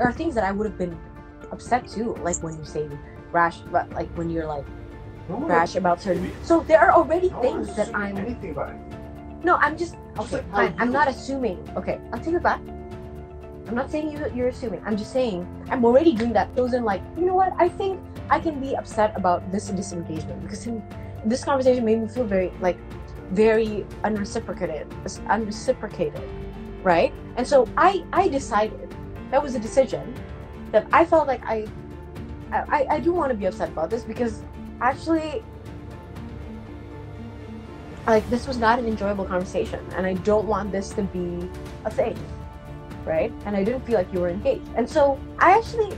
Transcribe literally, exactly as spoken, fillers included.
there are things that I would have been upset too, like when you say rash, but like when you're like no, rash about certain. So there are already no things that I'm. Anything about anything. No, I'm just okay. Like fine. I'm not assuming. Okay, I'll take it back. I'm not saying you, you're assuming. I'm just saying I'm already doing that. Those are like, you know what? I think I can be upset about this disengagement because in, this conversation made me feel very like very unreciprocated, unreciprocated, right? And so I I decided that was a decision that I felt like I I I do want to be upset about this because actually like this was not an enjoyable conversation and I don't want this to be a thing. Right? And I didn't feel like you were engaged. And so I actually